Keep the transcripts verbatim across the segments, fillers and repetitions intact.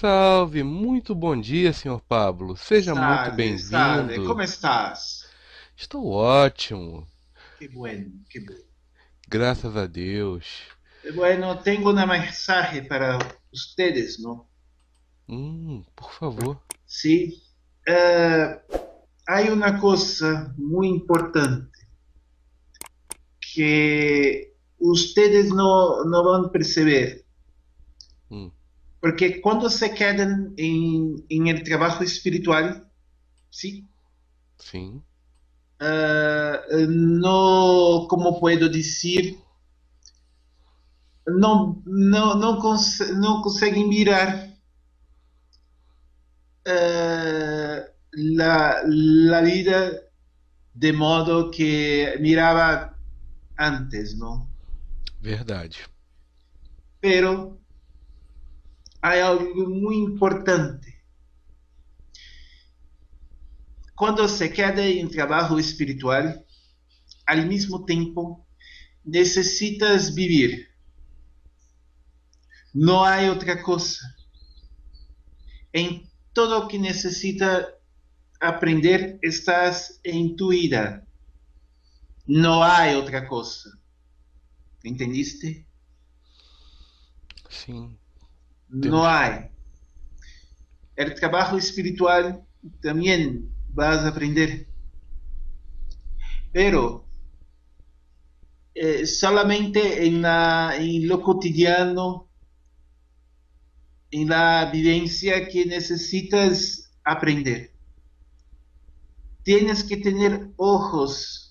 Salve, muito bom dia, senhor Pablo. Seja salve, muito bem-vindo. Como estás? Estou ótimo. Que bueno, que bueno. Graças a Deus. Bueno, tenho uma mensagem para vocês, não? Hum, por favor. Sim. Sí. Uh, há uma coisa muito importante que vocês não não vão perceber. Hum. Porque quando se quedam em em el trabalho espiritual, sim, sim, uh, não, como posso dizer, não não não conse não conseguem mirar uh, a a vida de modo que mirava antes, não? Verdade. Pero há algo muito importante. Quando se queda em trabalho espiritual, ao mesmo tempo, necessitas viver. Não há outra coisa. Em tudo o que necessita aprender, estás em tu vida. Não há outra coisa. Entendiste? Sim. Não há. O trabalho espiritual também vas a aprender. Pero eh, solamente em la em lo cotidiano, em la vivência que necessitas aprender. Tienes que tener ojos.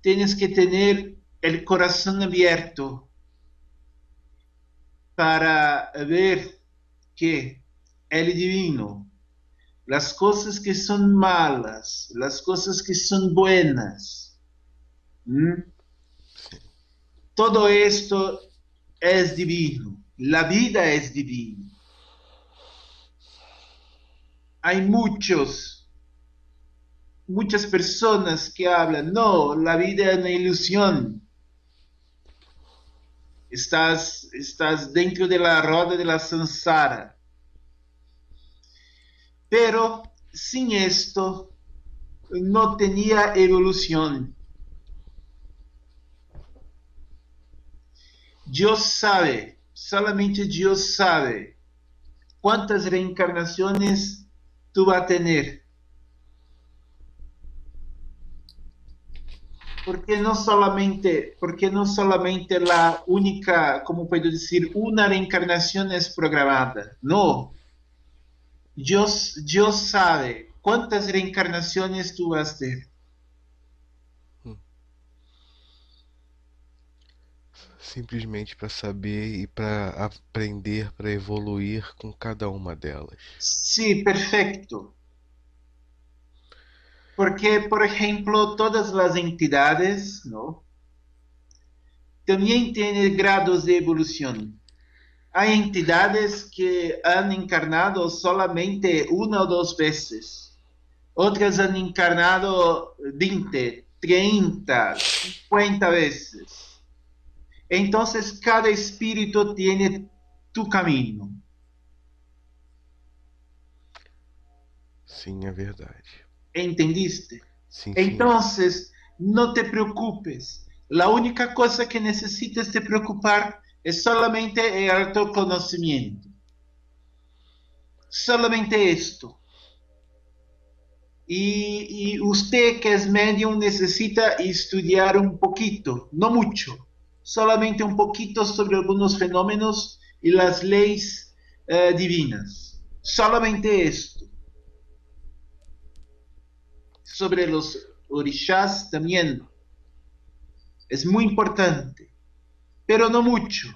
Tienes que tener el corazón abierto para ver que ele divino, as coisas que são malas, as coisas que são buenas, ¿Mm? Todo esto é divino, a vida é divina. Há muitos, muitas pessoas que hablan, não, a vida é uma ilusão. Estás, estás dentro de la roda de la samsara. Pero sin esto no tenía evolución. Dios sabe, solamente Dios sabe cuántas reencarnaciones tú vas a tener. Porque não solamente, porque não solamente a única, como posso dizer, uma reencarnação é programada. Não. Deus, Deus sabe quantas reencarnações tu vas ter. Simplesmente para saber e para aprender, para evoluir com cada uma delas. Sim, perfeito. Porque, por exemplo, todas as entidades, não, também têm grados de evolução. Há entidades que han encarnado solamente uma ou duas vezes. Outras han encarnado vinte, trinta, cinquenta vezes. Então, cada espírito tem tu caminho. Sim, é verdade. Entendiste? Sim, sim. Então, não te preocupes. A única coisa que necessitas te preocupar é somente o teu conhecimento. Somente isto. E, e você que é médium necessita estudar um pouquinho, não muito, somente um pouquinho sobre alguns fenômenos e as leis eh, divinas. Somente isto. Sobre os orixás também é muito importante, pero não muito,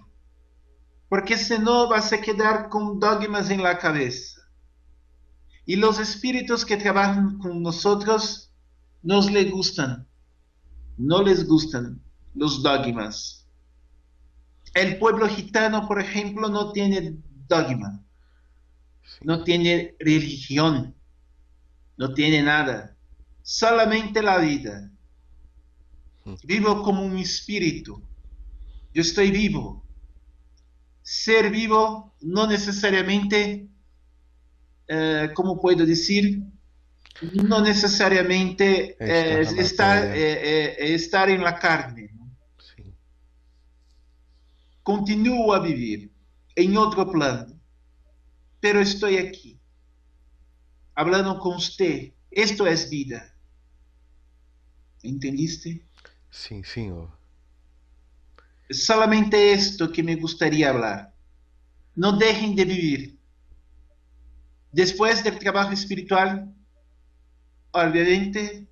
porque senão vas a quedar com dogmas em la cabeça. E os espíritos que trabalham com nós não les gustam, não les gustam os dogmas. O pueblo gitano, por exemplo, não tem dogma, não tem religião, não tem nada. Solamente a vida. Vivo como um espírito. Eu estou vivo. ser vivo não necessariamente, eh, como posso dizer, não necessariamente eh, estar, eh, eh, estar em la carne. Sim. Continuo a viver em outro plano, pero estou aqui, falando com você. Isto é vida. Entendiste? Sim, senhor. Solamente isto que me gostaria de falar. Não deixem de viver. Depois do trabalho espiritual, obviamente,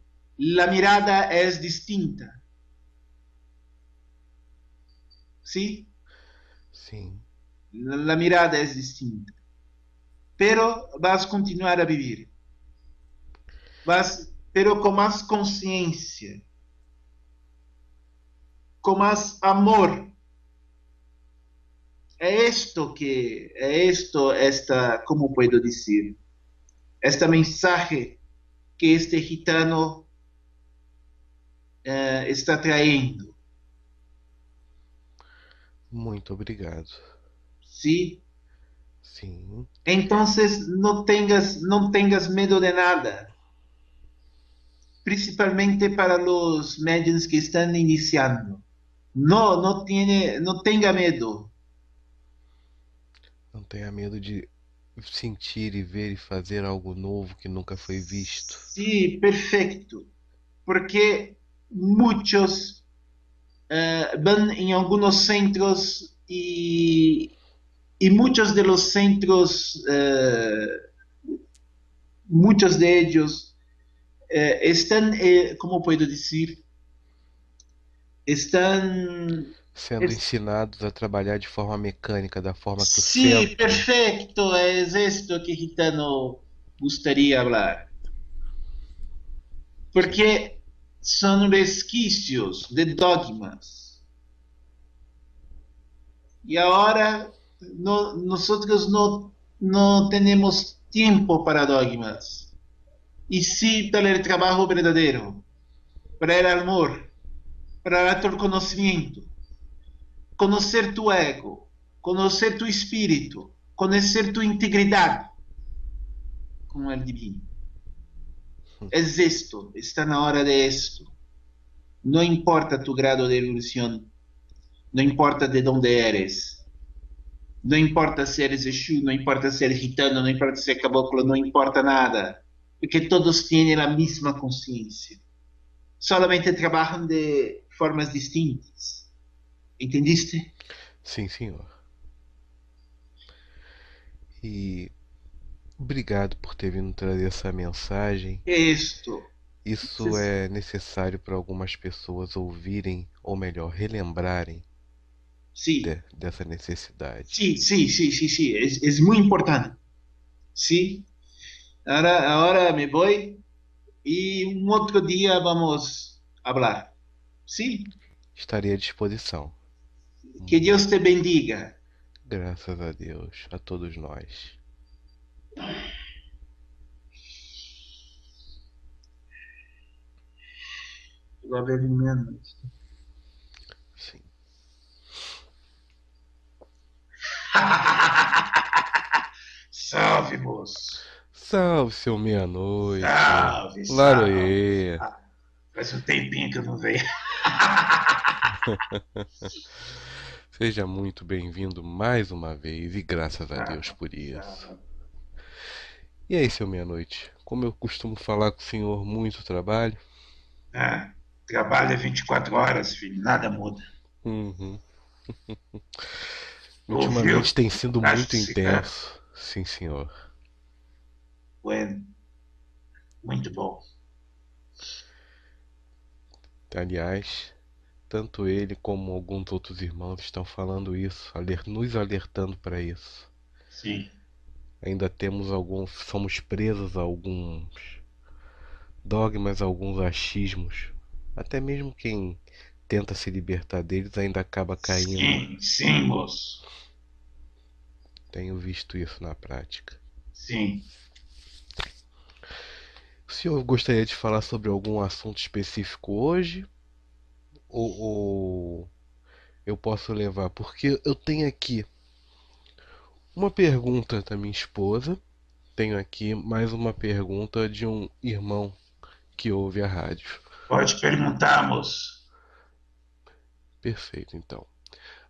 a mirada é distinta. Sim? Sim. A mirada é distinta. Pero vas continuar a viver. Vas, pero com mais consciência, com mais amor. É isto que é isto esta, como posso dizer, esta mensagem que este gitano eh, está trazendo. Muito obrigado. Sim. Sim. Então, não tenhas não tenhas medo de nada. Principalmente para os médiums que estão iniciando. Não, não, tiene, não tenha medo. Não tenha medo de sentir e ver e fazer algo novo que nunca foi visto. Sim, perfeito. Porque muitos uh, vão em alguns centros e, e muitos de los centros, uh, muitos de ellos uh, estão, uh, como posso dizer, estão sendo es... ensinados a trabalhar de forma mecânica, da forma que sí, o centro... perfeito, é isso que Gitano gostaria de falar. Porque são resquícios de dogmas. E agora, no, nós não, não temos tempo para dogmas. E sim para o trabalho verdadeiro, para o amor, para tu conhecimento, conhecer tu ego, conhecer tu espírito, conhecer tu integridade com o divino. É isto, está na hora de isto. Não importa tu grado de evolução, não importa de onde eres, não importa se eres Exu, não importa se eres gitano, não importa se é caboclo, não importa nada, porque todos têm a mesma consciência. Solamente trabalham de formas distintas. Entendiste? Sim, senhor. E obrigado por ter vindo trazer essa mensagem. Isto. Isso Isso é necessário para algumas pessoas ouvirem, ou melhor, relembrarem sim. De, dessa necessidade. Sim, sim, sim, sim, sim. É, é muito importante. Sim. Agora, agora me vou e um outro dia vamos falar. Sim? Estarei à disposição. Que Deus te bendiga. Graças a Deus, a todos nós. Sim. Salve, moço. Salve, seu meia-noite. Salve, salve. Lá faz um tempinho que eu não vejo. Seja muito bem-vindo mais uma vez e graças a Deus por isso. E aí, seu meia-noite, como eu costumo falar com o senhor, muito trabalho? Ah, trabalho é vinte e quatro horas, filho, nada muda. Uhum. Ultimamente ouviu? Tem sido acho muito intenso. Quer. Sim, senhor. Bueno. Muito bom. Aliás, tanto ele como alguns outros irmãos estão falando isso, nos alertando para isso. Sim. Ainda temos alguns, somos presos a alguns dogmas, a alguns achismos. Até mesmo quem tenta se libertar deles ainda acaba caindo. Sim, sim, moço. Tenho visto isso na prática. Sim. O senhor gostaria de falar sobre algum assunto específico hoje? Ou, ou eu posso levar? Porque eu tenho aqui uma pergunta da minha esposa. Tenho aqui mais uma pergunta de um irmão que ouve a rádio. Pode perguntar, moço. Perfeito, então.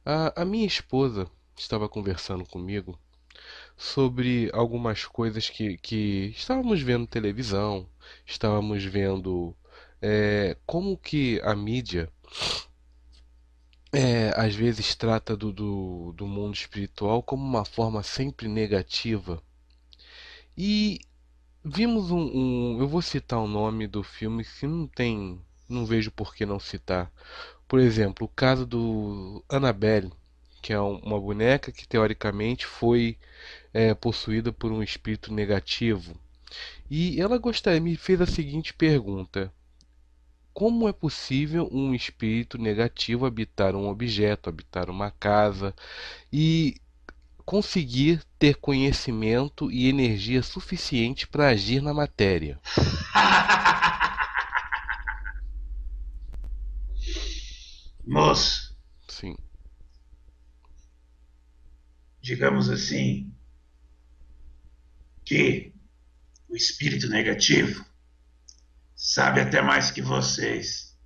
A, a minha esposa estava conversando comigo sobre algumas coisas que, que estávamos vendo televisão, estávamos vendo é, como que a mídia é, às vezes trata do, do, do mundo espiritual como uma forma sempre negativa. E vimos um, um... eu vou citar o nome do filme, se não tem... não vejo por que não citar. Por exemplo, o caso do Annabelle, que é um, uma boneca que teoricamente foi é, possuída por um espírito negativo. E ela gostaria, me fez a seguinte pergunta: como é possível um espírito negativo habitar um objeto, habitar uma casa e conseguir ter conhecimento e energia suficiente para agir na matéria? Moço. Sim. Digamos assim, que o espírito negativo sabe até mais que vocês.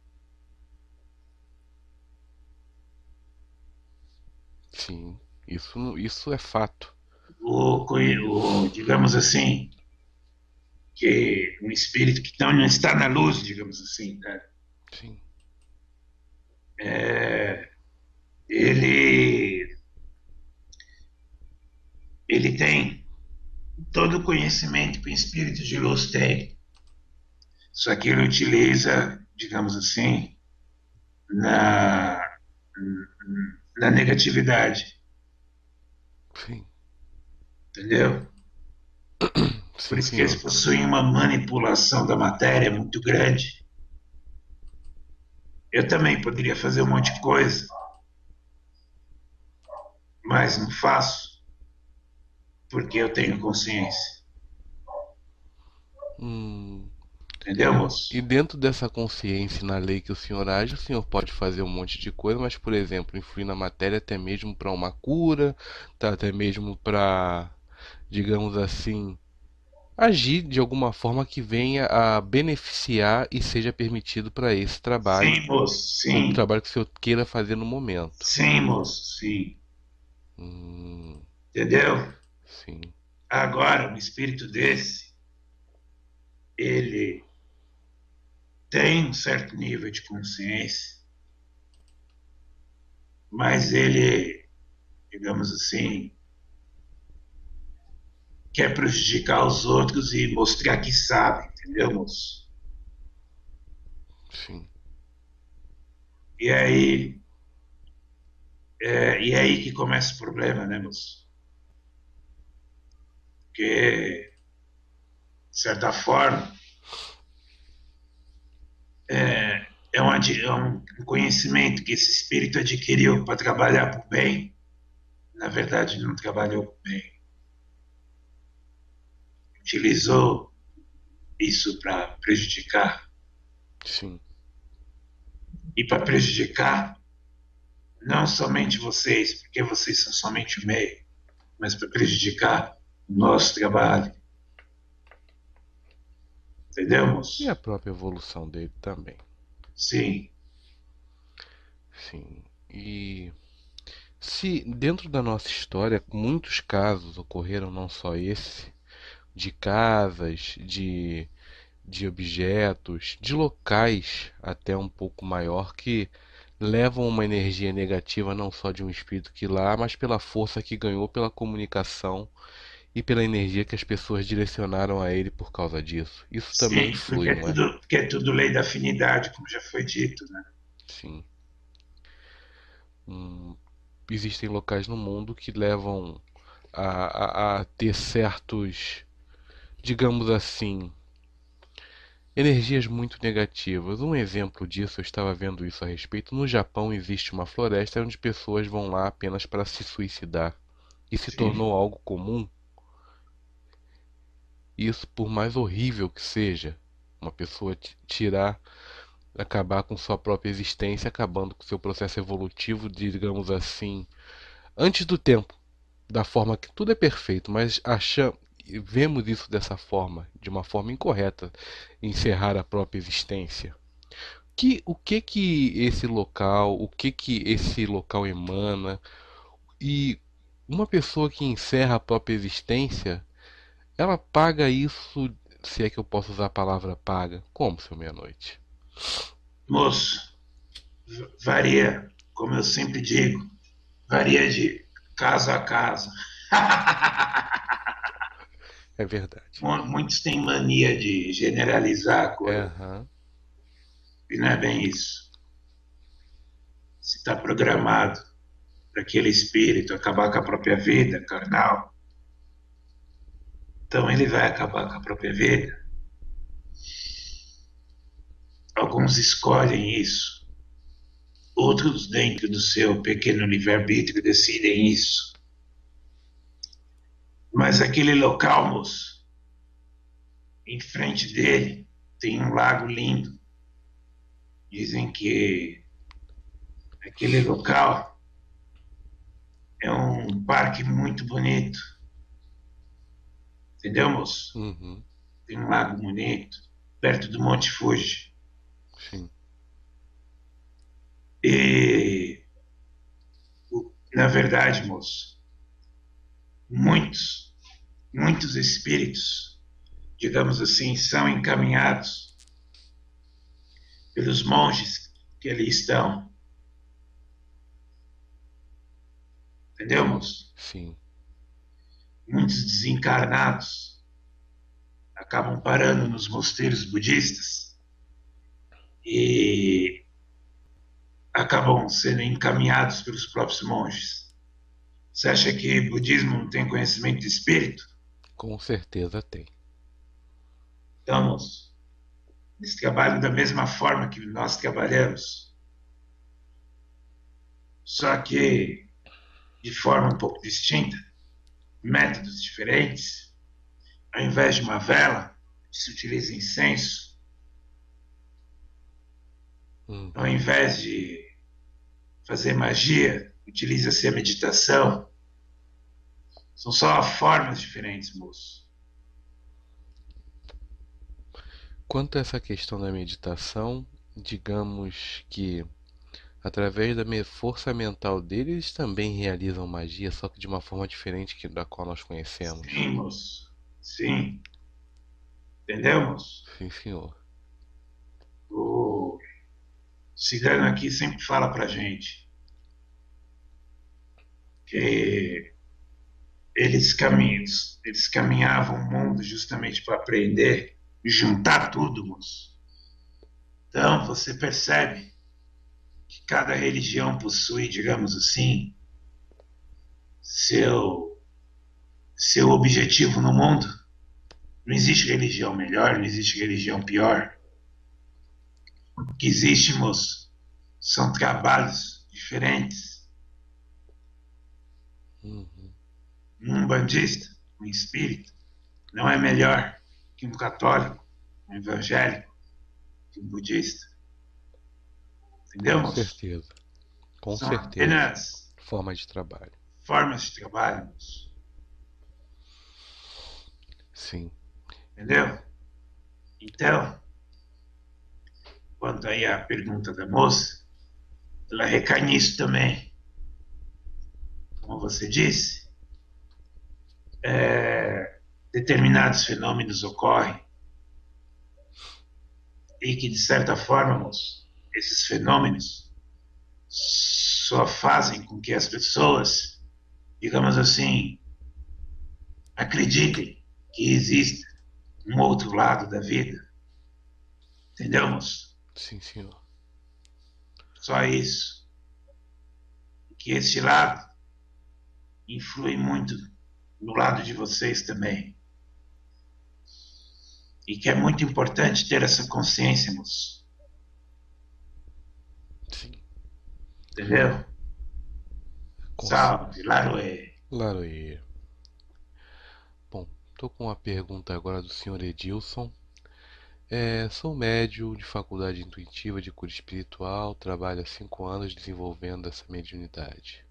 Sim. Isso, isso é fato. O, o, digamos assim, que um espírito que não está na luz, digamos assim, cara. Sim. É, ele, ele tem todo o conhecimento que o espírito de luz tem. Só que ele utiliza, digamos assim, na, na negatividade. Sim. Entendeu? Sim, por isso que eles possuem uma manipulação da matéria muito grande. Eu também poderia fazer um monte de coisa, mas não faço, porque eu tenho consciência. Hum. Entendeu, moço? E dentro dessa consciência, na lei que o senhor age, o senhor pode fazer um monte de coisa, mas, por exemplo, influir na matéria até mesmo para uma cura, tá, até mesmo para, digamos assim, agir de alguma forma que venha a beneficiar e seja permitido para esse trabalho. Sim, moço, sim. O trabalho que o senhor queira fazer no momento. Sim, moço, sim. Hum. Entendeu? Sim. Agora, um espírito desse, ele tem um certo nível de consciência, mas ele, digamos assim, quer prejudicar os outros e mostrar que sabe, entendeu, moço? Sim. E aí, é, e aí que começa o problema, né, moço? Porque, de certa forma, É, é, um, é um conhecimento que esse espírito adquiriu para trabalhar para o bem. Na verdade, não trabalhou para o bem. Utilizou isso para prejudicar. Sim. E para prejudicar não somente vocês, porque vocês são somente o meio, mas para prejudicar o nosso trabalho. Entendemos? E a própria evolução dele também. Sim. Sim. E se dentro da nossa história muitos casos ocorreram, não só esse, de casas, de, de objetos, de locais até um pouco maior que levam uma energia negativa não só de um espírito que lá, mas pela força que ganhou, pela comunicação e pela energia que as pessoas direcionaram a ele por causa disso. Isso também influi, não é? Sim, tudo, porque é tudo lei da afinidade, como já foi dito, né? Sim. Hum, existem locais no mundo que levam a, a, a ter certos, digamos assim, energias muito negativas. Um exemplo disso, eu estava vendo isso a respeito, no Japão existe uma floresta onde pessoas vão lá apenas para se suicidar. E se Sim. tornou algo comum. Isso, por mais horrível que seja, uma pessoa tirar, acabar com sua própria existência, acabando com seu processo evolutivo, digamos assim, antes do tempo, da forma que tudo é perfeito, mas achamos, vemos isso dessa forma, de uma forma incorreta, encerrar a própria existência. Que, o que que esse local, o que que esse local emana? E uma pessoa que encerra a própria existência, ela paga isso, se é que eu posso usar a palavra paga, como, seu meia-noite? Moço, varia, como eu sempre digo, varia de casa a casa. É verdade. Muitos têm mania de generalizar a coisa. Uhum. E não é bem isso. Se está programado para aquele espírito acabar com a própria vida carnal, então ele vai acabar com a própria vida. Alguns escolhem isso. Outros, dentro do seu pequeno livre-arbítrio, decidem isso. Mas aquele local, moço, em frente dele tem um lago lindo. Dizem que aquele local é um parque muito bonito. Entendeu, moço? Uhum. Tem um lago bonito, perto do Monte Fuji. Sim. E, na verdade, moço, muitos, muitos espíritos, digamos assim, são encaminhados pelos monges que ali estão. Entendeu, moço? Sim. Muitos desencarnados acabam parando nos mosteiros budistas e acabam sendo encaminhados pelos próprios monges. Você acha que o budismo não tem conhecimento de espírito? Com certeza tem. Então, moço, eles trabalham da mesma forma que nós trabalhamos, só que de forma um pouco distinta, métodos diferentes. Ao invés de uma vela, se utiliza incenso. Hum. Ao invés de fazer magia, utiliza-se a meditação. São só formas diferentes, moço. Quanto a essa questão da meditação, digamos que através da força mental deles, eles também realizam magia, só que de uma forma diferente que, da qual nós conhecemos. Sim, moço. Sim. Entendemos? Sim, senhor. O cigano aqui sempre fala pra gente que eles, caminhos, eles caminhavam o mundo justamente para aprender juntar tudo, moço. Então você percebe que cada religião possui, digamos assim, seu, seu objetivo no mundo. Não existe religião melhor, não existe religião pior. O que existe, moço, são trabalhos diferentes. Uhum. Um umbandista, um espírito, não é melhor que um católico, um evangélico, que um budista. Entendeu? Com certeza. Com São certeza. Apenas formas de trabalho. Formas de trabalho. Sim. Entendeu? Então, quanto aí a pergunta da moça, ela recai nisso também. Como você disse, é... determinados fenômenos ocorrem e que, de certa forma, moço, esses fenômenos só fazem com que as pessoas, digamos assim, acreditem que existe um outro lado da vida. Entendeu, moço? Sim, senhor. Só isso. Que este lado influi muito no lado de vocês também. E que é muito importante ter essa consciência, moço. Sim. Entendeu? Salve, Laroê. Laroê. Bom, estou com uma pergunta agora do senhor Edilson. É, sou médium de faculdade intuitiva de cura espiritual, trabalho há cinco anos desenvolvendo essa mediunidade.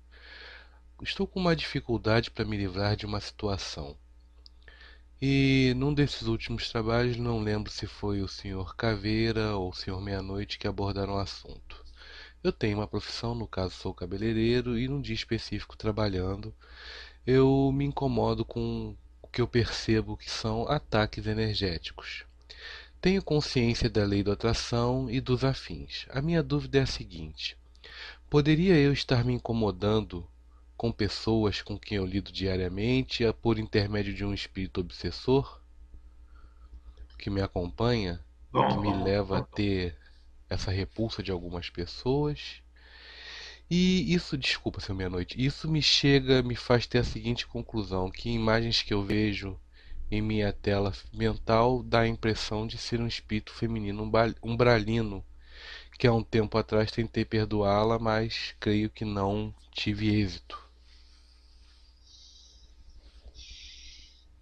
estou com uma dificuldade para me livrar de uma situação. E num desses últimos trabalhos, não lembro se foi o senhor Caveira ou o senhor Meia Noite que abordaram o assunto. Eu tenho uma profissão, no caso sou cabeleireiro, e num dia específico trabalhando, eu me incomodo com o que eu percebo que são ataques energéticos. Tenho consciência da lei da atração e dos afins. A minha dúvida é a seguinte: poderia eu estar me incomodando com pessoas com quem eu lido diariamente por intermédio de um espírito obsessor que me acompanha, que me leva a ter essa repulsa de algumas pessoas? E isso, desculpa, seu meia-noite, isso me chega, me faz ter a seguinte conclusão: que imagens que eu vejo em minha tela mental dá a impressão de ser um espírito feminino umbralino, que há um tempo atrás tentei perdoá-la, mas creio que não tive êxito.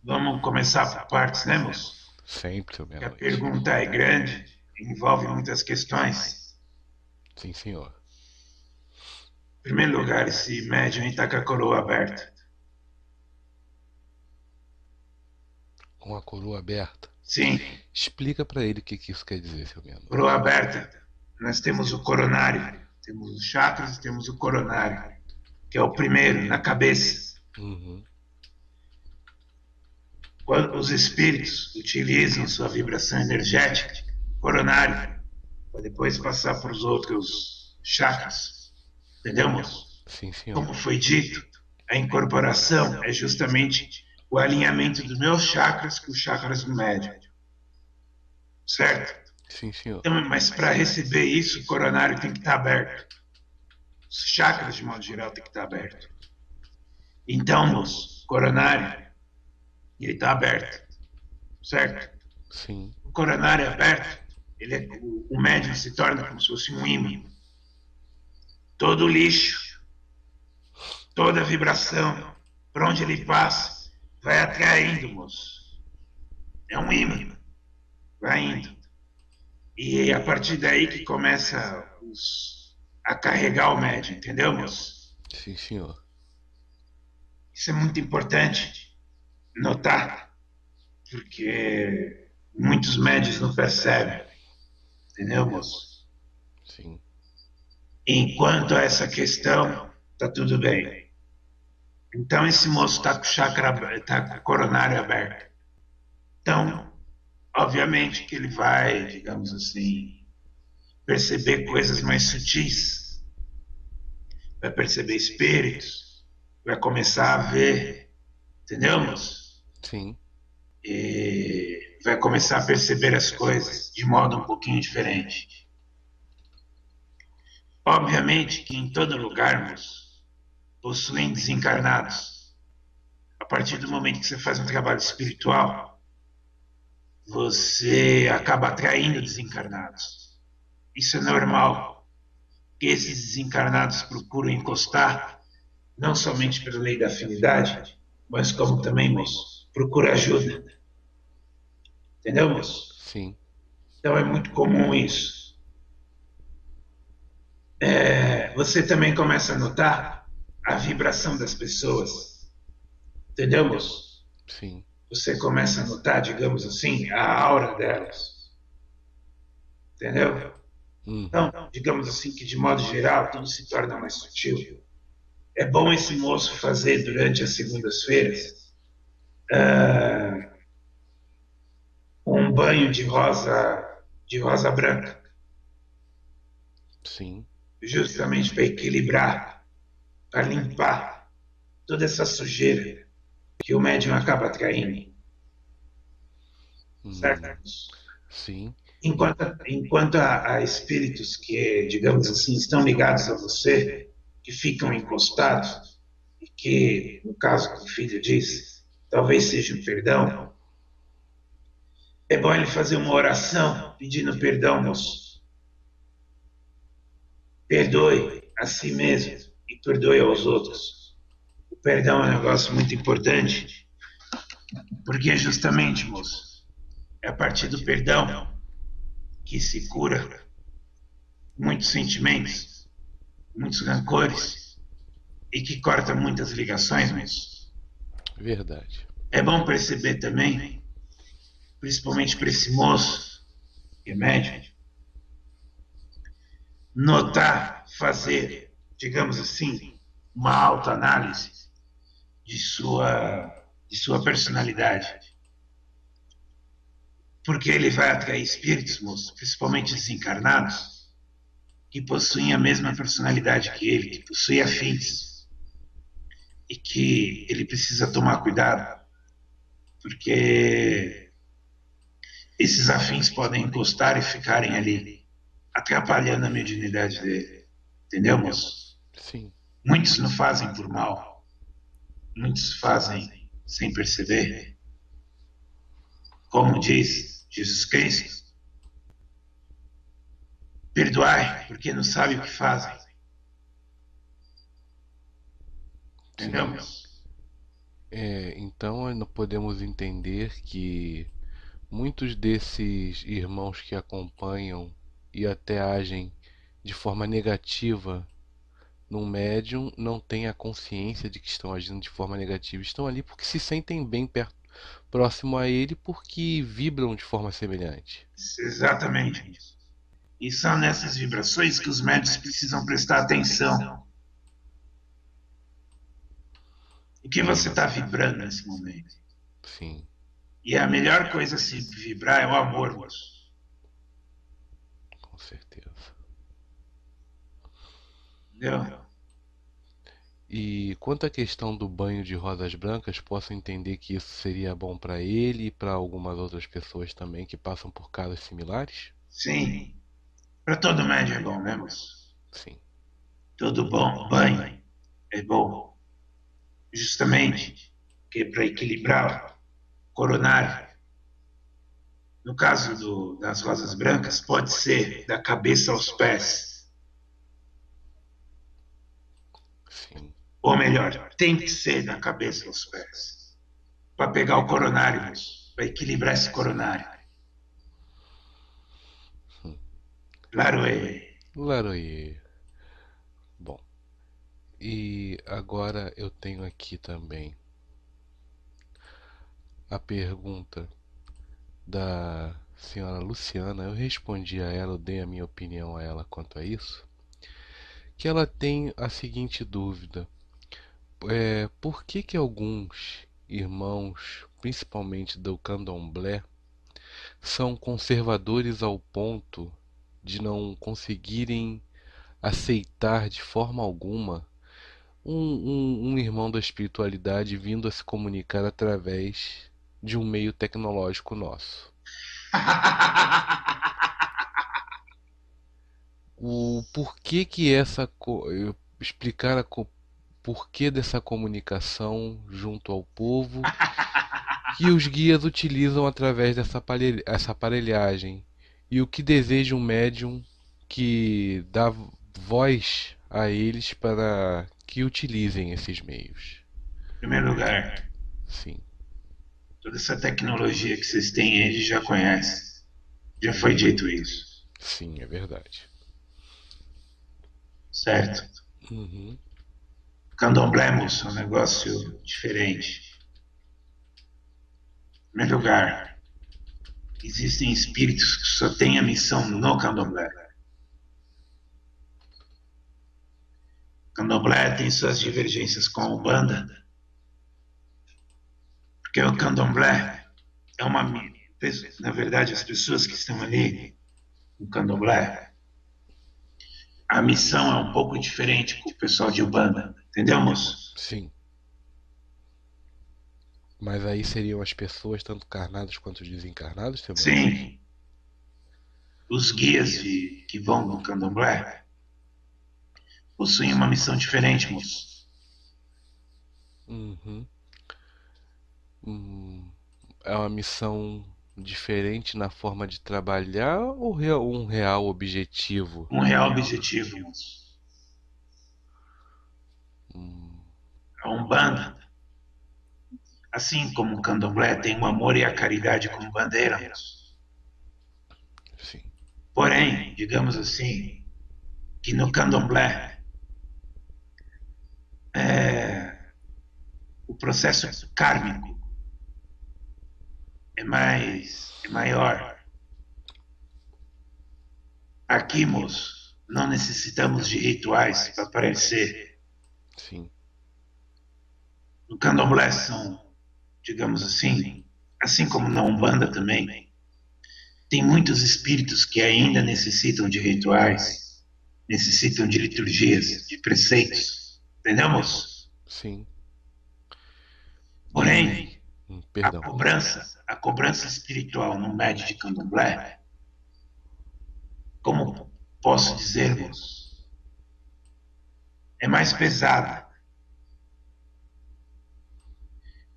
Vamos começar por partes, né, moço? Sempre, seu meia-noite. A pergunta é grande, envolve muitas questões. Sim, senhor. Em primeiro lugar, esse médium está com a coroa aberta. Com a coroa aberta? Sim. Explica para ele o que, que isso quer dizer, seu meia-noite. Coroa aberta. Nós temos o coronário, temos os chakras e temos o coronário, que é o primeiro, na cabeça. Uhum. Quando os espíritos utilizam sua vibração energética, coronário, para depois passar para os outros chakras. Entendemos? Sim, senhor. Como foi dito, a incorporação é justamente o alinhamento dos meus chakras com os chakras do médium. Certo? Sim, senhor. Então, mas para receber isso, o coronário tem que estar aberto. Os chakras, de modo geral, tem que estar aberto. Então, moço, o coronário, ele está aberto. Certo? Sim. O coronário aberto, ele é, o, o médium se torna como se fosse um ímã. Todo lixo, toda vibração, por onde ele passa, vai atraindo, moço. É um ímã. Vai indo. E é a partir daí que começa os, a carregar o médium, entendeu, moço? Sim, senhor. Isso é muito importante notar, porque muitos médios não percebem, entendeu, moço? Sim. Enquanto essa questão, tá tudo bem. Então esse moço tá com o chakra, tá com o coronário aberto. Então, obviamente que ele vai, digamos assim, perceber coisas mais sutis, vai perceber espíritos, vai começar a ver, entendeu, moço? Sim. E vai começar a perceber as coisas de modo um pouquinho diferente. Obviamente que em todo lugar, moço, possuem desencarnados. A partir do momento que você faz um trabalho espiritual, você acaba atraindo desencarnados. Isso é normal. Esses desencarnados procuram encostar, não somente pela lei da afinidade, mas como também, moço, procura ajuda. Entendeu, moço? Sim. Então é muito comum isso. É, você também começa a notar a vibração das pessoas. Entendeu, moço? Sim. Você começa a notar, digamos assim, a aura delas. Entendeu? Hum. Então, digamos assim que de modo geral tudo se torna mais sutil. É bom esse moço fazer durante as segundas-feiras uh, um banho de rosa, de rosa branca. Sim. Justamente para equilibrar, para limpar toda essa sujeira que o médium acaba atraindo. Hum, certo? Sim. Enquanto, enquanto há, há espíritos que, digamos assim, estão ligados a você, que ficam encostados, e que, no caso que o filho disse, talvez seja um perdão, é bom ele fazer uma oração pedindo perdão, moço. Perdoe a si mesmo e perdoe aos outros. Perdão é um negócio muito importante, porque justamente, moço, é a partir do perdão que se cura muitos sentimentos, muitos rancores, e que corta muitas ligações mesmo. Verdade. É bom perceber também, principalmente para esse moço que é médium, notar, fazer, digamos assim, uma autoanálise de sua, de sua personalidade. Porque ele vai atrair espíritos, moço, principalmente desencarnados, que possuem a mesma personalidade que ele, que possuem afins, e que ele precisa tomar cuidado, porque esses afins podem encostar e ficarem ali, atrapalhando a mediunidade dele. Entendeu, moço? Sim. Muitos não fazem por mal, muitos fazem sem perceber. Como diz Jesus Cristo, perdoai, porque não sabem o que fazem. Entendeu? É, então nós podemos entender que muitos desses irmãos que acompanham e até agem de forma negativa num médium não têm a consciência de que estão agindo de forma negativa. Estão ali porque se sentem bem perto, próximo a ele, porque vibram de forma semelhante. Exatamente. E são nessas vibrações que os médiuns precisam prestar atenção. O que você está vibrando nesse momento? Sim. E a melhor coisa a se vibrar é o amor. Com certeza. Entendeu? E quanto à questão do banho de rosas brancas, posso entender que isso seria bom para ele e para algumas outras pessoas também que passam por casos similares? Sim. Para todo médium é bom, né, moço? Sim. Todo bom banho é bom. Justamente que é para equilibrar o coronário. No caso do, das rosas brancas, pode ser da cabeça aos pés. Sim. Ou melhor, tem que ser da cabeça aos pés, para pegar o coronário, para equilibrar esse coronário. Laroê. Laroê. Bom, e agora eu tenho aqui também a pergunta da senhora Luciana. Eu respondi a ela, eu dei a minha opinião a ela quanto a isso, que ela tem a seguinte dúvida. É, por que que alguns irmãos, principalmente do candomblé, são conservadores ao ponto de não conseguirem aceitar de forma alguma um, um, um irmão da espiritualidade vindo a se comunicar através de um meio tecnológico nosso? O porquê que essa... explicar a co... porquê dessa comunicação junto ao povo que os guias utilizam através dessa aparelha, essa aparelhagem, e o que deseja um médium que dá voz a eles para que utilizem esses meios. Em primeiro lugar, sim, toda essa tecnologia que vocês têm, eles já conhecem, já foi dito isso. Sim, é verdade. Certo? Uhum. Candomblé, moço, é um negócio diferente. Em primeiro lugar, existem espíritos que só têm a missão no candomblé. O candomblé tem suas divergências com a umbanda, porque o candomblé é uma... Na verdade, as pessoas que estão ali no candomblé, a missão é um pouco diferente com o pessoal de umbanda. Entendeu, moço? Sim. Mas aí seriam as pessoas, tanto encarnadas quanto desencarnadas? Sim. Os guias de, que vão no candomblé possuem uma missão diferente, moço. Uhum. Hum, é uma missão diferente na forma de trabalhar ou real, um real objetivo? Um real objetivo, moço. A umbanda, assim como o candomblé, tem o amor e a caridade como bandeira. Sim. Porém, digamos assim, que no candomblé é, processo kármico é mais, é maior. Aqui, moço, não necessitamos de rituais para aparecer. Sim. No candomblé são, digamos assim, assim como na umbanda também, tem muitos espíritos que ainda necessitam de rituais, necessitam de liturgias, de preceitos. Entendemos? Sim. Porém, Perdão. a cobrança, a cobrança espiritual no médio de candomblé, como posso dizermos, é mais pesada.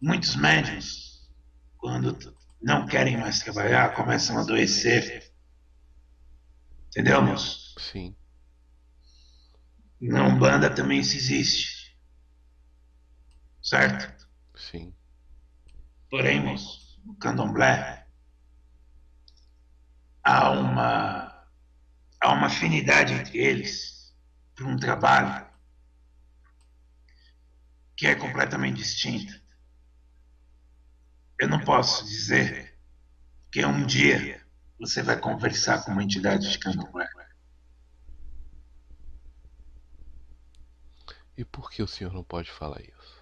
Muitos médiuns, quando não querem mais trabalhar, começam a adoecer. Entendeu, moço? Sim. Na umbanda também isso existe. Certo? Sim. Porém, moço, no candomblé, há uma, há uma afinidade entre eles para um trabalho que é completamente distinto. Eu não posso dizer que um dia você vai conversar com uma entidade de candomblé. E por que o senhor não pode falar isso?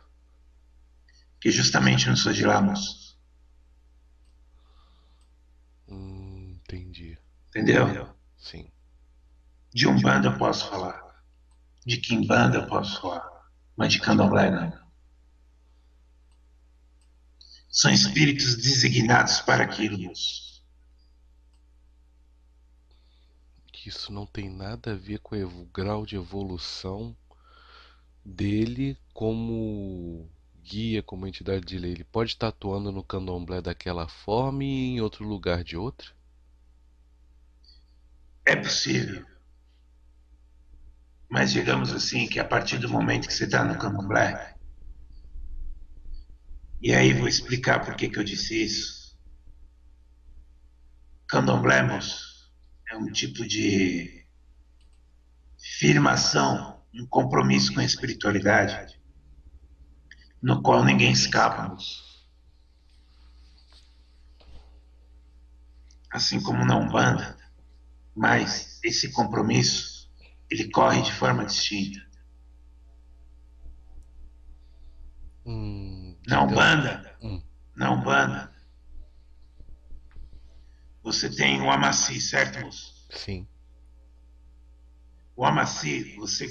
Porque justamente não sou de lá, moço. Hum, entendi. Entendeu? Sim. De umbanda eu posso falar. De quimbanda eu posso falar. Mas de candomblé não. São espíritos designados para aquilo. Isso não tem nada a ver com o grau de evolução dele como guia, como entidade de lei. Ele pode estar atuando no candomblé daquela forma e em outro lugar de outra? É possível. Mas digamos assim que a partir do momento que você está no candomblé... E aí vou explicar por que que eu disse isso. Candomblé, moço, é um tipo de firmação, um compromisso com a espiritualidade, no qual ninguém escapa, moço. Assim como na umbanda, mas esse compromisso, ele corre de forma distinta. Hum... Na umbanda, hum. na umbanda, você tem o amaci, certo, moço? Sim. O amaci, você,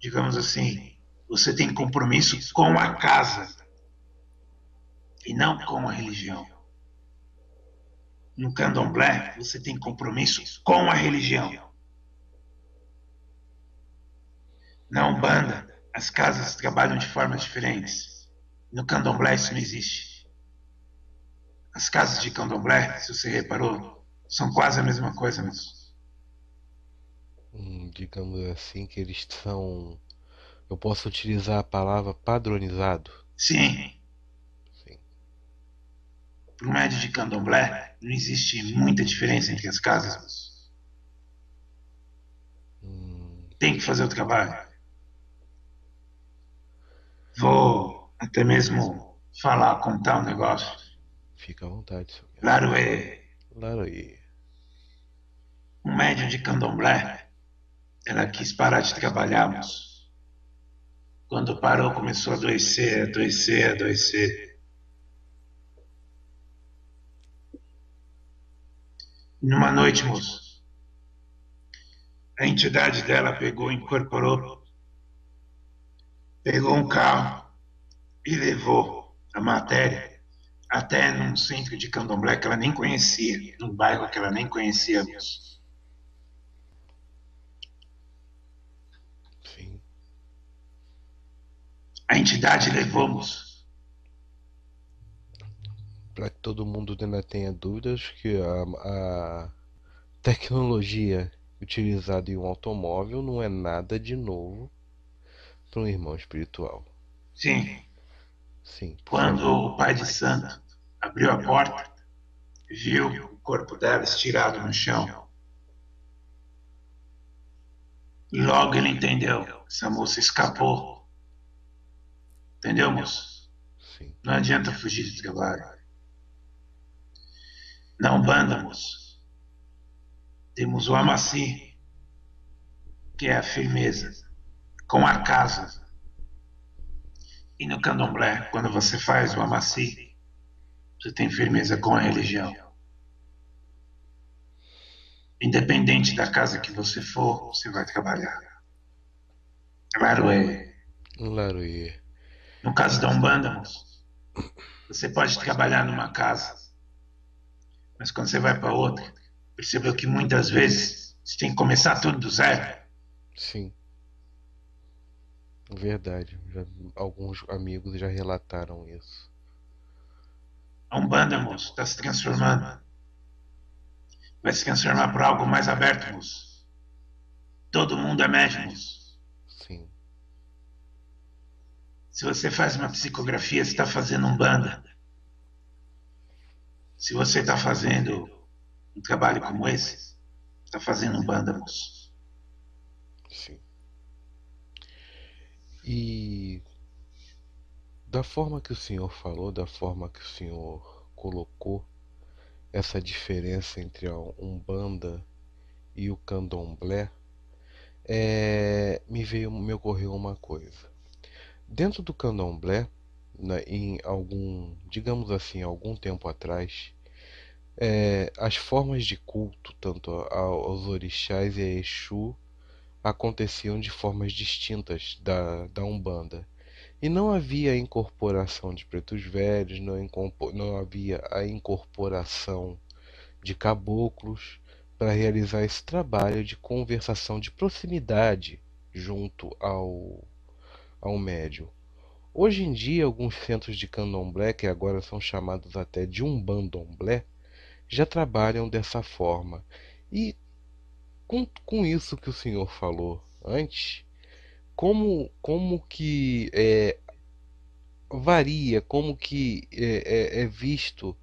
digamos assim, você tem compromisso com a casa e não com a religião. No candomblé, você tem compromisso com a religião. Na umbanda, as casas trabalham de formas diferentes. No candomblé isso não existe. As casas de candomblé, se você reparou, são quase a mesma coisa, mas... Hum, digamos assim que eles são... Eu posso utilizar a palavra padronizado? Sim. Sim. Para o médio de candomblé, não existe muita diferença entre as casas, mas... Hum... Tem que fazer o trabalho. Vou... Até mesmo falar, contar um negócio. Fica à vontade, senhor. Laroê. Laroê. Um médium de candomblé, ela quis parar de trabalhar, moço. Quando parou, começou a adoecer, adoecer, adoecer. Numa noite, moço, a entidade dela pegou, incorporou, pegou um carro e levou a matéria até num centro de candomblé que ela nem conhecia, num bairro que ela nem conhecia mesmo. Sim. A entidade levamos. Para que todo mundo ainda tenha dúvidas, que a, a tecnologia utilizada em um automóvel não é nada de novo para um irmão espiritual. Sim. Sim. Quando o pai de santo abriu a porta, viu o corpo dela estirado no chão. Logo ele entendeu que essa moça escapou. Entendeu, moço? fim. Não adianta fugir do trabalho. Na Umbanda, moço, temos o amaci, que é a firmeza, com a casa. E no candomblé, quando você faz o amaci, você tem firmeza com a religião. Independente da casa que você for, você vai trabalhar. Laroê. Laroê. No caso da Umbanda, moço, você pode trabalhar numa casa, mas quando você vai para outra, percebeu que muitas vezes você tem que começar tudo do zero. Sim. Verdade. Já, alguns amigos já relataram isso. A Umbanda, moço, está se transformando. Vai se transformar para algo mais aberto, moço. Todo mundo é médium, moço. Sim. Se você faz uma psicografia, você está fazendo Umbanda. Se você está fazendo um trabalho como esse, está fazendo Umbanda, moço. Sim. E da forma que o senhor falou, da forma que o senhor colocou, essa diferença entre a Umbanda e o Candomblé, é, me, veio, me ocorreu uma coisa. Dentro do Candomblé, na, em algum, digamos assim, algum tempo atrás, é, as formas de culto, tanto aos orixás e a Exu, aconteciam de formas distintas da, da Umbanda. E não havia a incorporação de pretos velhos, não, não havia a incorporação de caboclos para realizar esse trabalho de conversação de proximidade junto ao, ao médium. Hoje em dia, alguns centros de candomblé, que agora são chamados até de umbandomblé, já trabalham dessa forma. E com, com isso que o senhor falou antes, Como, como que é, varia, como que é, é, é visto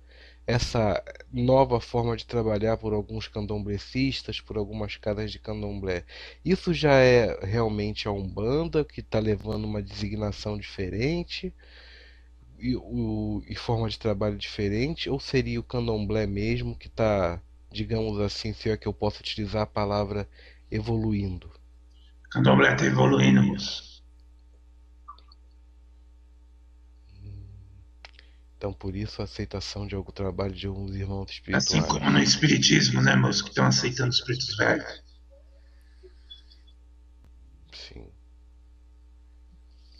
essa nova forma de trabalhar por alguns candomblecistas, por algumas casas de candomblé? Isso já é realmente a Umbanda, que está levando uma designação diferente e, o, e forma de trabalho diferente? Ou seria o candomblé mesmo que está, digamos assim, se é que eu posso utilizar a palavra, evoluindo? Candomblé está evoluindo, moço. Então, por isso, a aceitação de algum trabalho de alguns irmãos espirituais. Assim como no espiritismo, né, moço, que estão aceitando os espíritos velhos. Sim.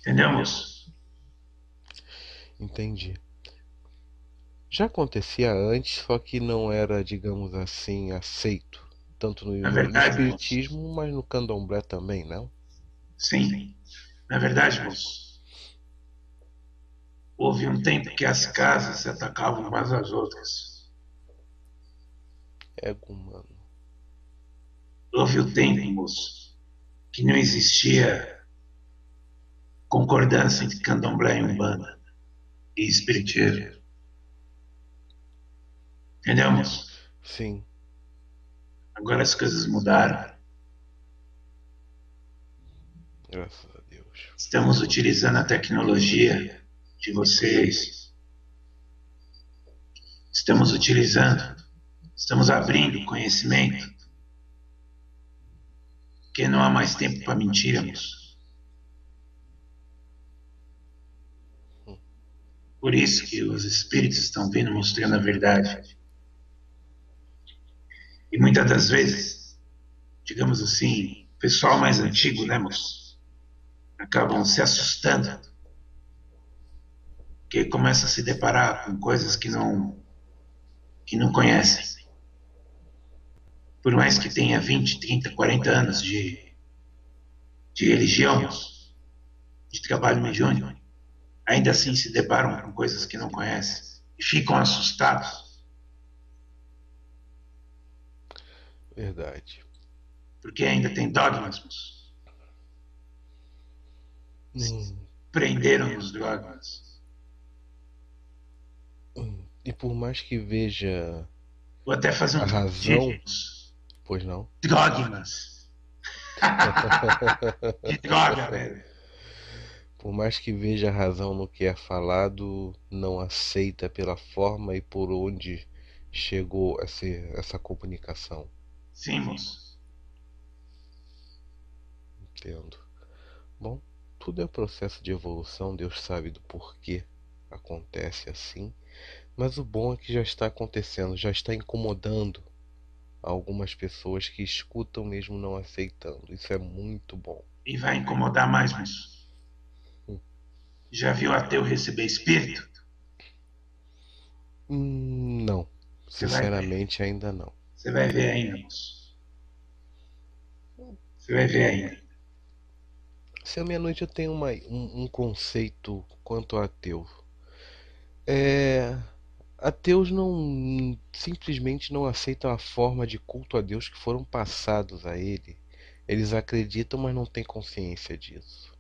Entendeu, moço? Entendi. Já acontecia antes, só que não era, digamos assim, aceito. Tanto no, na verdade, no espiritismo, moço, mas no candomblé também, não? Sim. Na verdade, moço, houve um tempo que as casas se atacavam umas às outras. Ego, mano. Houve um tempo, moço, que não existia concordância entre candomblé e umbanda e espiritismo. Entendeu, moço? Sim. Agora as coisas mudaram. Graças a Deus. Estamos utilizando a tecnologia de vocês. Estamos utilizando, estamos abrindo conhecimento. Porque não há mais tempo para mentirmos. Por isso que os espíritos estão vindo mostrando a verdade. E muitas das vezes, digamos assim, o pessoal mais antigo, né, moço, acabam se assustando, porque começa a se deparar com coisas que não, que não conhecem. Por mais que tenha vinte, trinta, quarenta anos de, de religião, moço, de trabalho mediúnico, ainda assim se deparam com coisas que não conhecem e ficam assustados. Verdade. Porque ainda tem dogmas, moço. Hum. Prenderam os dogmas. Hum. E por mais que veja. Vou até fazer um razão. Pois não. Dogmas. De droga, velho. Por mais que veja a razão no que é falado, não aceita pela forma e por onde chegou essa, essa comunicação. Sim, moço. Entendo. Bom, tudo é um processo de evolução, Deus sabe do porquê acontece assim. Mas o bom é que já está acontecendo, já está incomodando algumas pessoas que escutam mesmo não aceitando. Isso é muito bom. E vai incomodar mais, mas... Hum. Já viu ateu receber espírito? Hum, não. Você Sinceramente, ainda não. Você vai ver ainda, moço. Você vai ver ainda. Se a meia-noite eu tenho uma, um, um conceito quanto a ateu. É... Ateus não, simplesmente não aceitam a forma de culto a Deus que foram passados a ele. Eles acreditam, mas não têm consciência disso.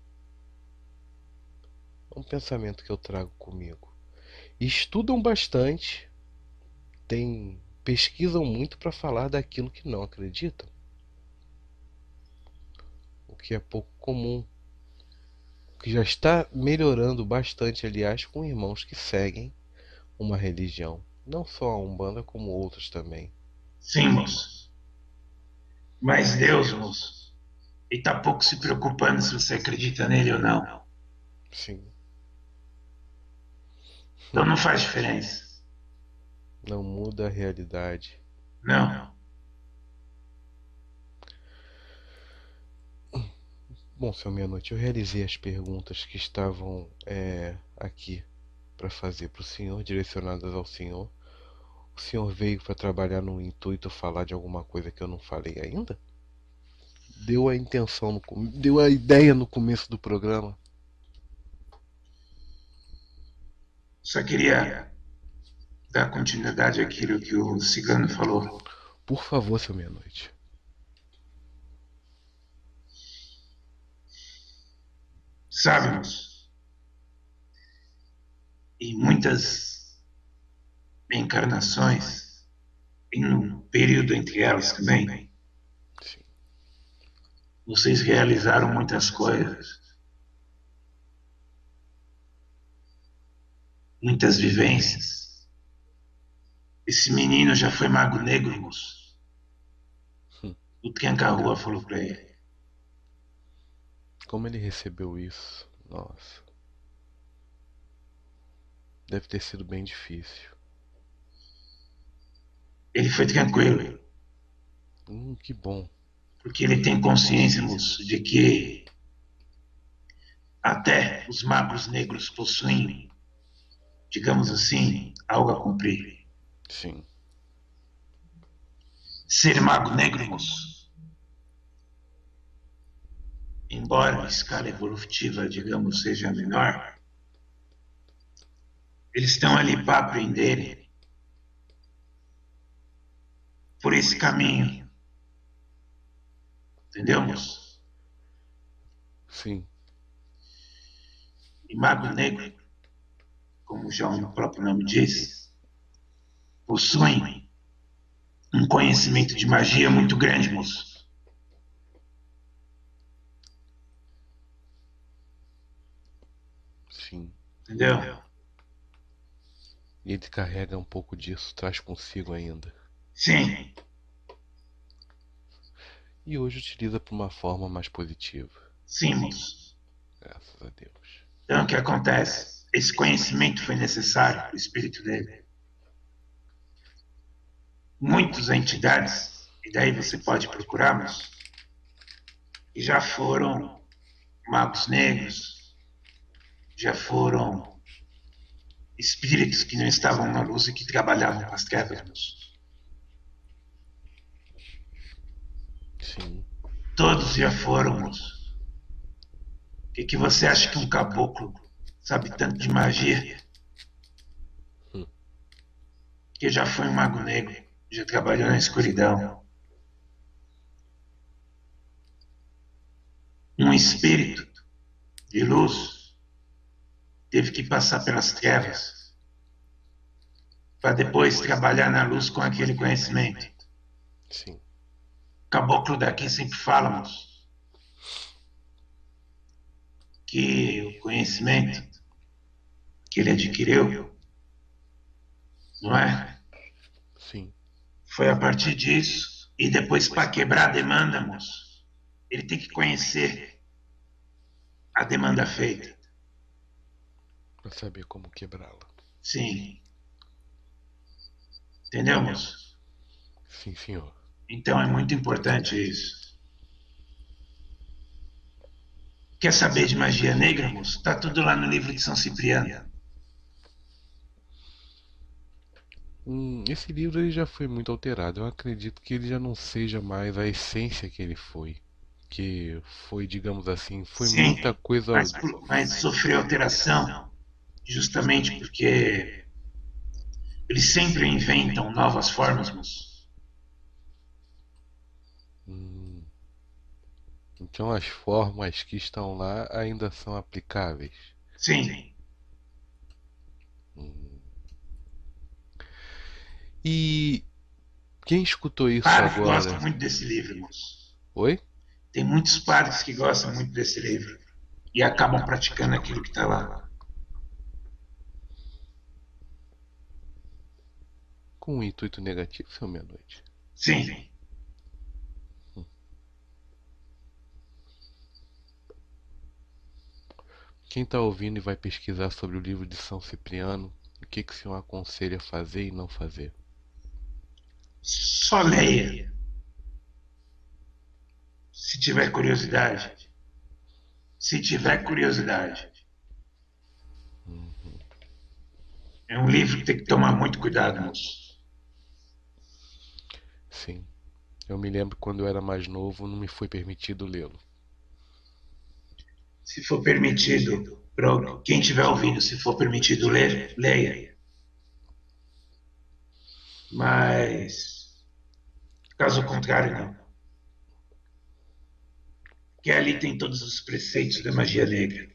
É um pensamento que eu trago comigo. Estudam bastante, tem, pesquisam muito para falar daquilo que não acreditam. O que é pouco comum. O que já está melhorando bastante, aliás, com irmãos que seguem uma religião, não só a Umbanda como outros também. Sim, moço. Mas Deus, moço, ele tá pouco se preocupando se você acredita nele ou não. Sim. Então não faz diferença. Não muda a realidade. Não. Bom, seu meia-noite, eu realizei as perguntas que estavam é, aqui para fazer para o senhor, direcionadas ao senhor. O senhor veio para trabalhar no intuito, falar de alguma coisa que eu não falei ainda? Deu a intenção, no, deu a ideia no começo do programa? Só queria dar continuidade àquilo que o cigano falou. Por favor, seu meia-noite. Sabe, moço? Em muitas encarnações, em um período entre elas também, sim, vocês realizaram muitas coisas, muitas vivências. Esse menino já foi mago negro, moço. Hum. O Tchanca Rua falou pra ele. Como ele recebeu isso? Nossa. Deve ter sido bem difícil. Ele foi tranquilo. Hum, que bom. Porque ele tem consciência, moço, de que até os magos negros possuem, digamos assim, algo a cumprir. Sim. Ser mago negro, moço, embora a escala evolutiva, digamos, seja menor, eles estão ali para aprender por esse caminho. Entendeu, moço? Sim. E mago negro, como já o próprio nome diz, possuem um conhecimento de magia muito grande, moço. Sim. Entendeu? E ele carrega um pouco disso, traz consigo ainda. Sim. E hoje utiliza por uma forma mais positiva. Sim, moço. Graças a Deus. Então o que acontece? Esse conhecimento foi necessário para o espírito dele. Muitas entidades, e daí você pode procurar, moço, que já foram magos negros, já foram espíritos que não estavam na luz e que trabalhavam com as trevas. Sim. Todos já foram. O que, que você acha que um caboclo sabe tanto de magia? Hum. Que já foi um mago negro, já trabalhou na escuridão. Um espírito de luz teve que passar pelas trevas para depois trabalhar na luz com aquele conhecimento. Sim. Caboclo daqui sempre fala, moço, que conhecimento que ele adquiriu, não é? Sim. Foi a partir disso, e depois para quebrar a demanda, moço, ele tem que conhecer a demanda feita. Para saber como quebrá-la. Sim. Entendeu, moço? Sim, senhor. Então é muito importante isso. Quer saber de magia negra, moço? Tá tudo lá no livro de São Cipriano. Hum, esse livro ele já foi muito alterado. Eu acredito que ele já não seja mais a essência que ele foi. Que foi, digamos assim, foi Sim, muita coisa... Mas, mas sofreu alteração justamente porque eles sempre inventam novas formas, moço. Então as formas que estão lá ainda são aplicáveis? Sim. Hum. E quem escutou isso agora? Os padres gostam muito desse livro, irmãos. Oi? Tem muitos padres que gostam muito desse livro e acabam praticando aquilo que está lá. Com um intuito negativo, seu Meia Noite? Sim. Sim. Quem está ouvindo e vai pesquisar sobre o livro de São Cipriano, o que, que o senhor aconselha a fazer e não fazer? Só leia. Se tiver curiosidade. Se tiver curiosidade. Uhum. É um livro que tem que tomar muito cuidado, moço. Sim. Eu me lembro que quando eu era mais novo, não me foi permitido lê-lo. Se for permitido, para quem estiver ouvindo, se for permitido ler, leia. Mas, caso contrário, não. Porque ali tem todos os preceitos da magia negra.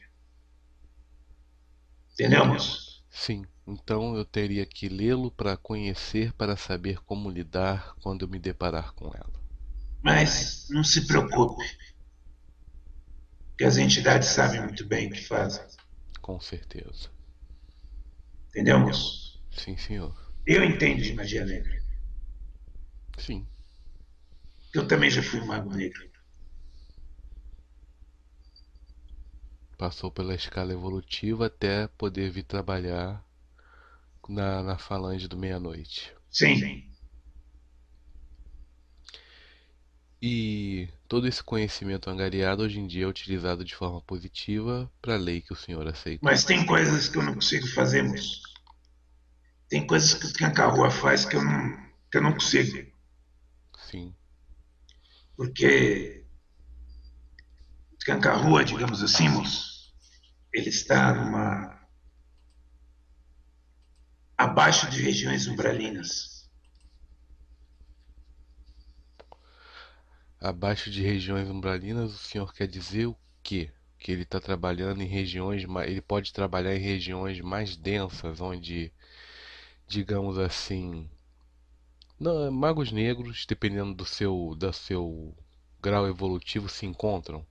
Entendemos? Sim, então eu teria que lê-lo para conhecer, para saber como lidar quando eu me deparar com ela. Mas não se preocupe. Porque as entidades sabem muito bem o que fazem. Com certeza. Entendeu, moço? Sim, senhor. Eu entendo de magia negra. Sim. Eu também já fui um mago negro. Passou pela escala evolutiva até poder vir trabalhar na, na falange do meia-noite. Sim. Sim. E todo esse conhecimento angariado hoje em dia é utilizado de forma positiva para a lei que o senhor aceita. Mas tem coisas que eu não consigo fazer, moço. Tem coisas que o Tchanca Rua faz que eu, não, que eu não consigo. Sim. Porque o Tchanca Rua, digamos assim, moço, ele está numa... abaixo de regiões umbralinas. Abaixo de regiões umbralinas, o senhor quer dizer o quê? Que ele está trabalhando em regiões, ele pode trabalhar em regiões mais densas, onde, digamos assim, não, magos negros, dependendo do seu, do seu grau evolutivo, se encontram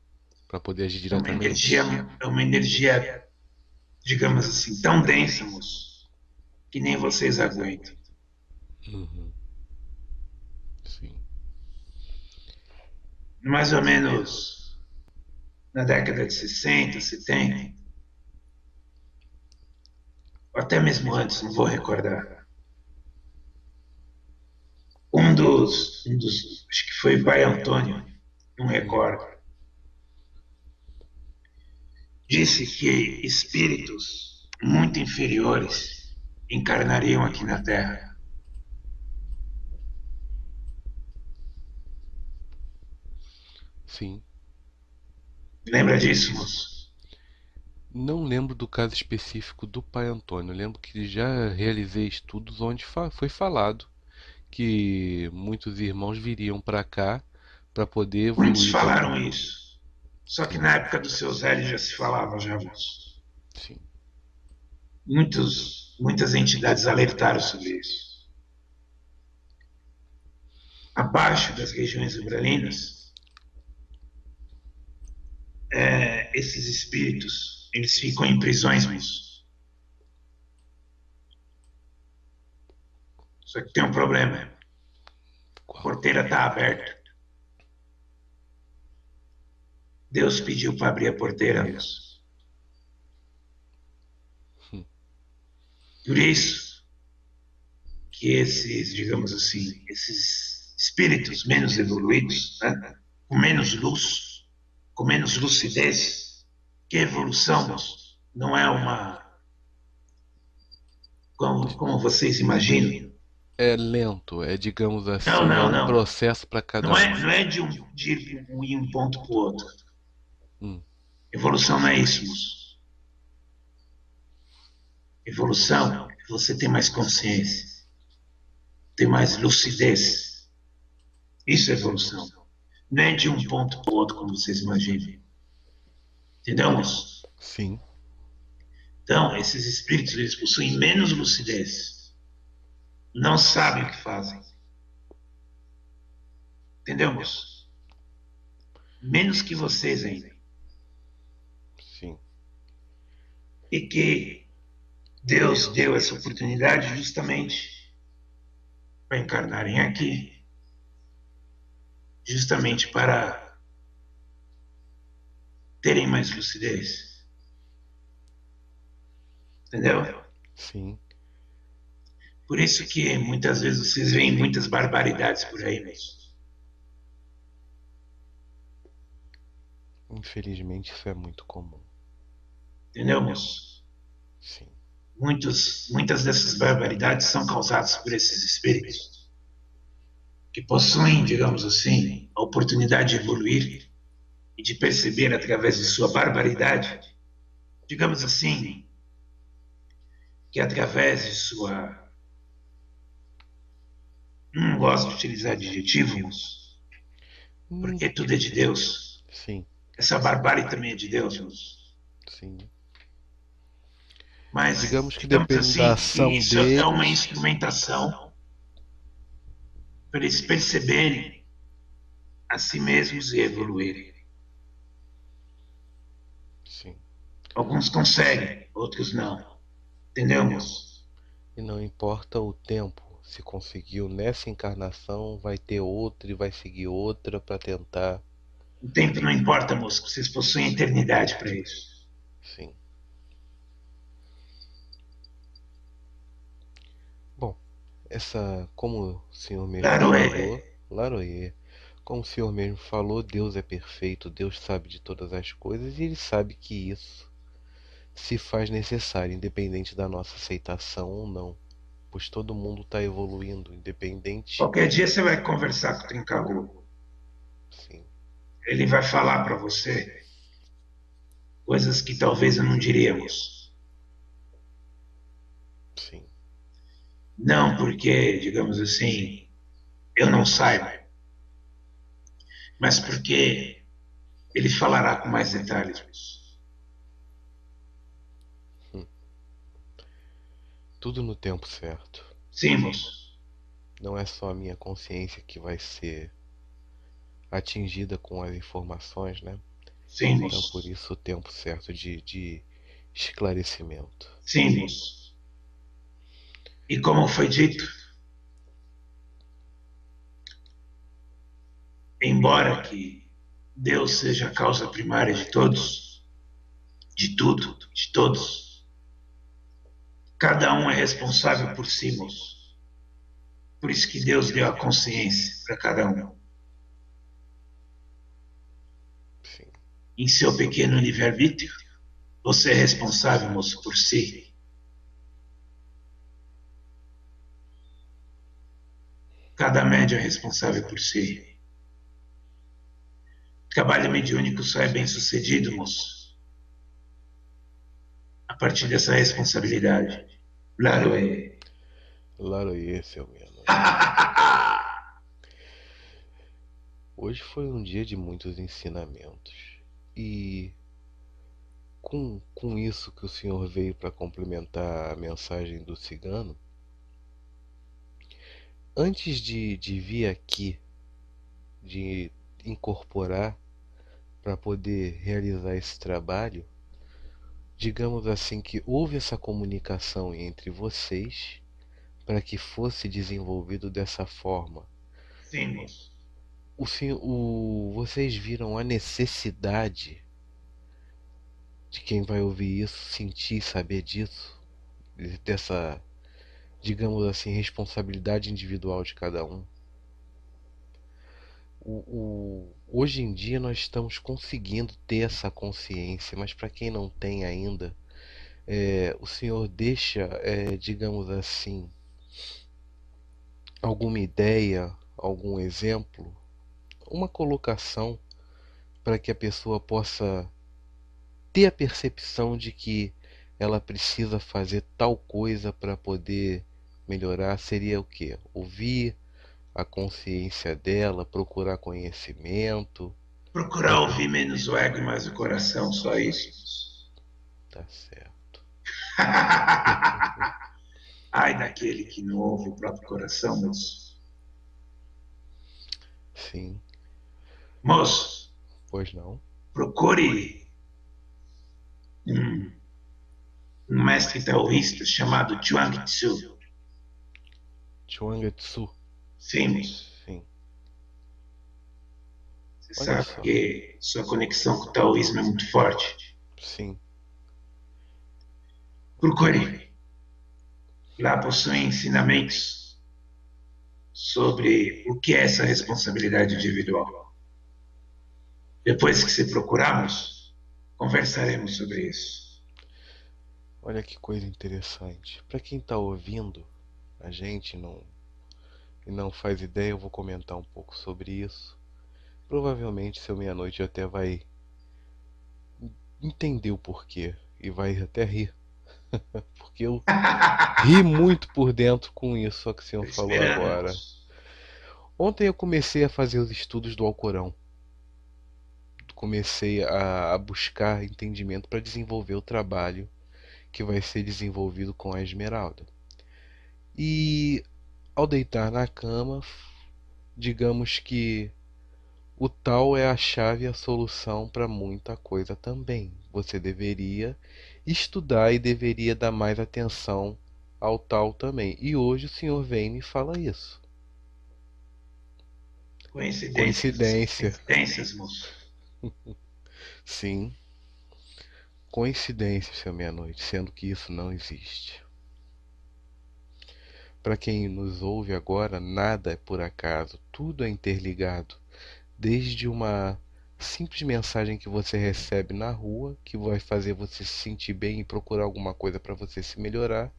para poder agir diretamente. É uma energia, é uma energia, digamos assim, tão densa, moço, que nem vocês aguentam. Uhum. Sim. Mais ou menos na década de sessenta, setenta, ou até mesmo antes, não vou recordar. Um dos, um dos acho que foi o pai Antônio, não recordo, disse que espíritos muito inferiores encarnariam aqui na Terra. Sim. Lembra disso, moço? Não lembro do caso específico do pai Antônio. Eu lembro que já realizei estudos onde fa foi falado que muitos irmãos viriam para cá para poder evoluir. Muitos falaram isso. Só que na época do seu Zélio já se falava, já, moço. Sim. Muitos, muitas entidades alertaram sobre isso. Abaixo das regiões umbralinas, É, esses espíritos Eles ficam em prisões, mas... Só que tem um problema. A porteira está aberta. Deus pediu para abrir a porteira, mas... Por isso que esses, digamos assim, esses espíritos menos evoluídos, né, com menos luz, com menos lucidez... Que evolução não é uma... Como, como vocês imaginam. É lento, é, digamos assim, não, não, não. É um processo para cada não um. É, não é de um, de um ponto para o outro. Hum. Evolução não é isso. Evolução é você ter mais consciência, ter mais lucidez. Isso é evolução. Não é de um ponto para o outro, como vocês imaginam. Entendemos? Sim. Então, esses espíritos, eles possuem menos lucidez. Não sabem o que fazem. Entendemos? Menos que vocês ainda. Sim. E que Deus deu essa oportunidade justamente para encarnarem aqui. Justamente para... terem mais lucidez. Entendeu? Sim. Por isso que muitas vezes vocês veem muitas barbaridades por aí mesmo. Infelizmente isso é muito comum. Entendeu, moço? Sim. Muitos, muitas dessas barbaridades são causadas por esses espíritos que possuem, digamos assim, a oportunidade de evoluir e de perceber através de sua barbaridade, digamos assim, que através de sua... Não gosto de utilizar adjetivos, porque tudo é de Deus. Sim. Essa barbárie também é de Deus. Sim. Mas, digamos que depende assim, da ação isso deles. É uma instrumentação para eles perceberem a si mesmos e evoluírem. Alguns conseguem, outros não. Entendemos? E não importa o tempo. Se conseguiu nessa encarnação, vai ter outra e vai seguir outra para tentar. O tempo não importa, moço. Vocês possuem eternidade para isso. Sim. Bom, essa, como o senhor mesmo falou, Laroyer, como o senhor mesmo falou, Deus é perfeito, Deus sabe de todas as coisas e Ele sabe que isso se faz necessário, independente da nossa aceitação ou não, pois todo mundo está evoluindo, independente... Qualquer dia você vai conversar com o Tchanca Rua. Sim. Ele vai falar para você coisas que talvez não diríamos. Sim. Não porque, digamos assim, eu não saiba, mas porque ele falará com mais detalhes. Tudo no tempo certo. Sim, moço. Não é só a minha consciência que vai ser atingida com as informações, né? Sim, moço. Então, por isso, o tempo certo de, de esclarecimento. Sim, moço. E como foi dito, embora que Deus seja a causa primária de todos, de tudo, de todos, cada um é responsável por si, moço. Por isso que Deus deu a consciência para cada um. Sim. Em seu pequeno livre-arbítrio, você é responsável, moço, por si. Cada médium é responsável por si. O trabalho mediúnico só é bem-sucedido, moço, a partir dessa responsabilidade. Laroyer. Laroyer, seu menino. Hoje foi um dia de muitos ensinamentos. E com, com isso que o senhor veio para complementar a mensagem do cigano, antes de, de vir aqui, de incorporar para poder realizar esse trabalho, digamos assim, que houve essa comunicação entre vocês para que fosse desenvolvido dessa forma. Sim. O, o, vocês viram a necessidade de quem vai ouvir isso sentir, saber disso, dessa, digamos assim, responsabilidade individual de cada um. O, o, hoje em dia nós estamos conseguindo ter essa consciência, mas para quem não tem ainda, é, o Senhor deixa, é, digamos assim, alguma ideia, algum exemplo, uma colocação para que a pessoa possa ter a percepção de que ela precisa fazer tal coisa para poder melhorar. Seria o quê? Ouvir a consciência dela, procurar conhecimento. Procurar ouvir menos o ego e mais o coração, só isso. Tá certo. Ai daquele que não ouve o próprio coração, moço. Sim. Moço. Pois não. Procure um, um mestre taoísta chamado Chuang Tzu. Chuang Tzu. Sim. Sim. Você Olha sabe só. que sua conexão com o taoísmo é muito forte. Sim. Procure. Lá possuem ensinamentos sobre o que é essa responsabilidade individual. Depois que se procurarmos, conversaremos sobre isso. Olha que coisa interessante. Para quem está ouvindo, a gente não... e não faz ideia, eu vou comentar um pouco sobre isso. Provavelmente seu meia-noite até vai entender o porquê e vai até rir. Porque eu ri muito por dentro com isso, só que o senhor falou agora. Ontem eu comecei a fazer os estudos do Alcorão. Comecei a buscar entendimento para desenvolver o trabalho que vai ser desenvolvido com a Esmeralda. E... ao deitar na cama, digamos que o tal é a chave e a solução para muita coisa também. Você deveria estudar e deveria dar mais atenção ao tal também. E hoje o senhor vem e me fala isso. Coincidências. Coincidência. Coincidências, moço. Sim. Coincidências, seu meia-noite, sendo que isso não existe. Para quem nos ouve agora, nada é por acaso, tudo é interligado. Desde uma simples mensagem que você recebe na rua, que vai fazer você se sentir bem e procurar alguma coisa para você se melhorar,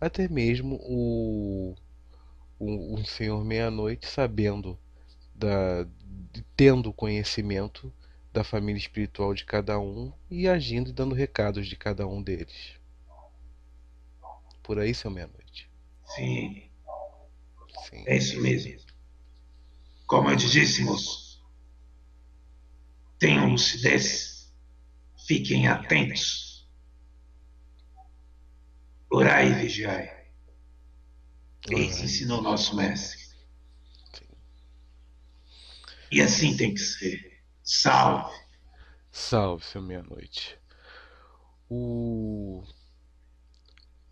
até mesmo o, o, o Senhor Meia-Noite sabendo, da, tendo conhecimento da família espiritual de cada um e agindo e dando recados de cada um deles. Por aí, seu Meia-Noite. Sim. Sim, é isso mesmo. Como eu te disse, moço, tenham lucidez, fiquem atentos, orai e vigiai. Eis ensinou nosso mestre. E assim tem que ser. Salve. Salve, seu meia-noite. O...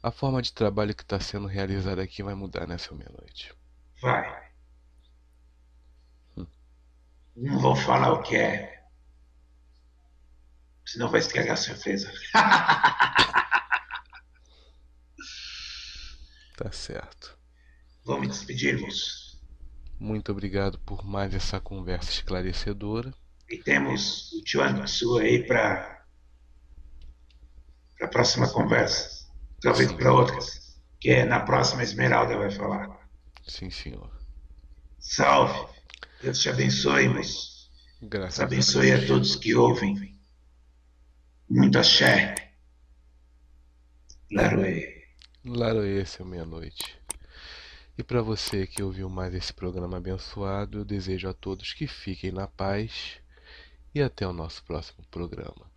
a forma de trabalho que está sendo realizada aqui vai mudar, né, seu meia-noite? Vai. Hum. Não vou falar o que é. Senão vai estragar a surpresa. Tá certo. Vamos despedir, moço. Muito obrigado por mais essa conversa esclarecedora. E temos o tio Anderson aí para a próxima conversa. Talvez para outras, que é na próxima Esmeralda vai falar. Sim, senhor. Salve. Deus te abençoe, moço. Graças a Deus. Abençoe a todos que ouvem. Muito axé. Laroê. Laroê, seu meia-noite. E para você que ouviu mais esse programa abençoado, eu desejo a todos que fiquem na paz e até o nosso próximo programa.